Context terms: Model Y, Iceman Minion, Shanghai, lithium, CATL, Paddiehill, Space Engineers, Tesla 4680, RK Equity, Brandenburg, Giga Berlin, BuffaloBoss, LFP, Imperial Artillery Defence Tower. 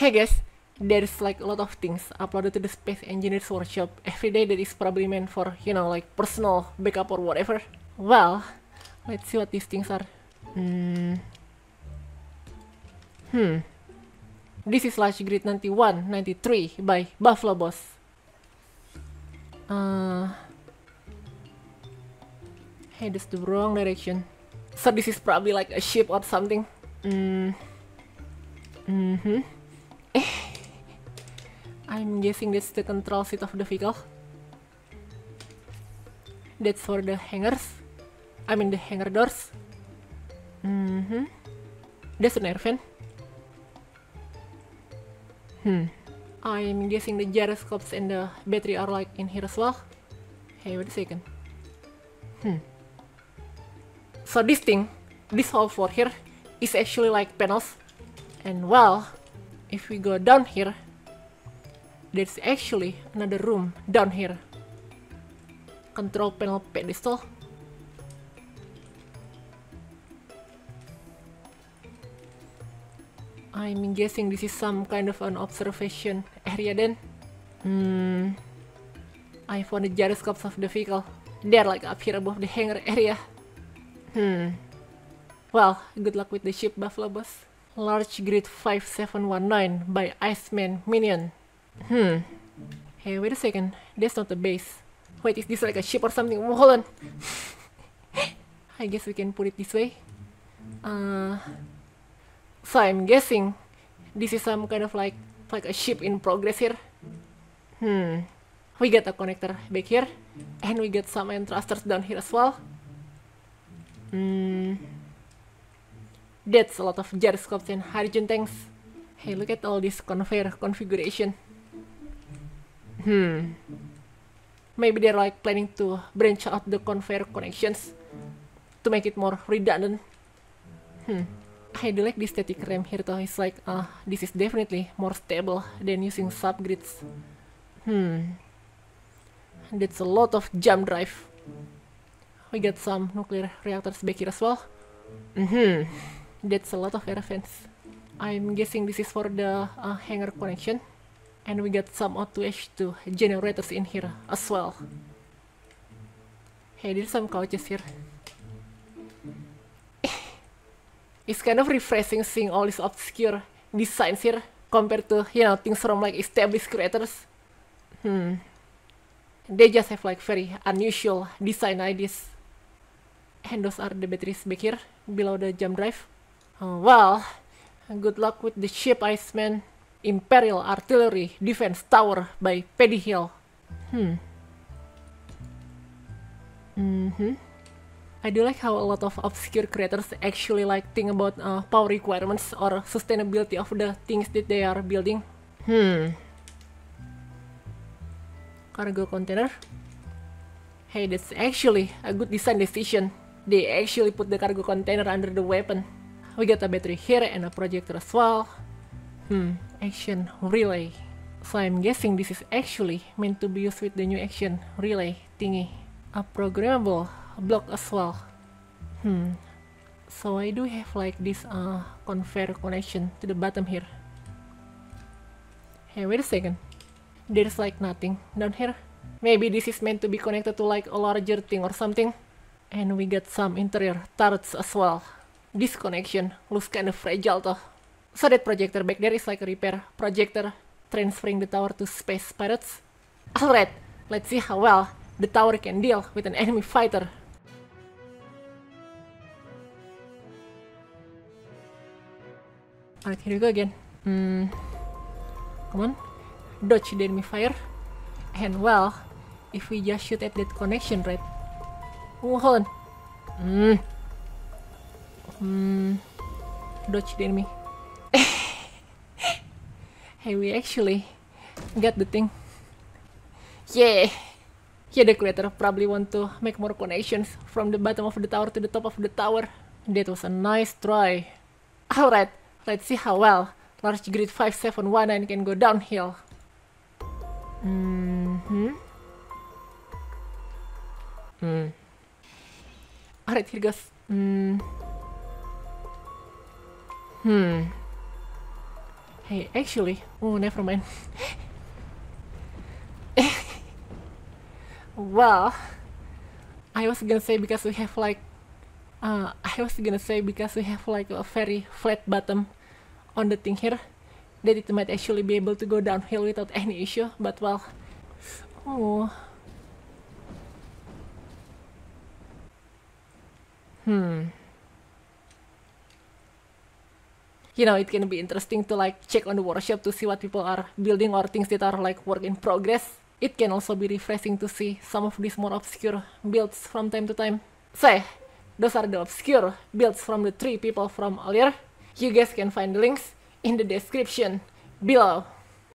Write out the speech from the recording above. Hey guys, there's like a lot of things uploaded to the Space Engineers workshop every day that is probably meant for, you know, like personal backup or whatever. Well, let's see what these things are. This is slash grid 9193 by BuffaloBoss. Hey, that's the wrong direction. So this is probably like a ship or something. I'm guessing that's the control seat of the vehicle. That's for the hangers. I mean the hangar doors. That's an air vent. I'm guessing the gyroscopes and the battery are like in here as well. Hey, wait a second. So this thing, this whole floor here, is actually like panels. And well, if we go down here, there's actually another room down here. Control panel pedestal. I'm guessing this is some kind of an observation area then. I found the gyroscopes of the vehicle. They're like up here above the hangar area. Well, good luck with the ship, BuffaloBoss. Large grid 5719 by Iceman Minion. Hey, wait a second. That's not the base. Wait, is this like a ship or something? Oh, hold on. I guess we can put it this way. So I'm guessing this is some kind of like a ship in progress here. We got a connector back here, and we got some end thrusters down here as well. That's a lot of gyroscopes and hydrogen tanks. Hey, look at all this conveyor configuration. Maybe they're like planning to branch out the conveyor connections to make it more redundant. I do like this static RAM here though. It's like, this is definitely more stable than using subgrids. That's a lot of jump drive. We got some nuclear reactors back here as well. That's a lot of air vents. I'm guessing this is for the hangar connection. And we got some O2H2 generators in here as well. Hey, there's some couches here. It's kind of refreshing seeing all these obscure designs here compared to, you know, things from like established creators. They just have like very unusual design ideas. And those are the batteries back here below the jump drive. Well, good luck with the ship, Iceman. Imperial Artillery Defense Tower by Paddiehill. I do like how a lot of obscure creators actually like think about power requirements or sustainability of the things that they are building. Cargo container. Hey, that's actually a good design decision. They actually put the cargo container under the weapon. We got a battery here and a projector as well. Action relay. So I'm guessing this is actually meant to be used with the new action relay thingy. A programmable block as well. So I do have like this conveyor connection to the bottom here. Hey, wait a second. There's like nothing down here. Maybe this is meant to be connected to like a larger thing or something. And we got some interior turrets as well. This connection looks kind of fragile though. So that projector back there is like a repair projector, transferring the tower to space pirates. Alright, let's see how well the tower can deal with an enemy fighter. Alright, here we go again. Come on, dodge the enemy fire. And well, if we just shoot at that connection, right? Oh, hold on. Dodge the enemy. Hey, we actually got the thing. Yeah, the creator probably want to make more connections from the bottom of the tower to the top of the tower. That was a nice try. Alright, let's see how well large grid 5719 can go downhill. Alright, here goes. Hey, actually, oh, never mind. Well, I was gonna say because we have like a very flat bottom on the thing here, that it might actually be able to go downhill without any issue, but well, oh. You know, it can be interesting to like check on the workshop to see what people are building or things that are like work in progress. It can also be refreshing to see some of these more obscure builds from time to time. So, those are the obscure builds from the three people from earlier. You guys can find the links in the description below.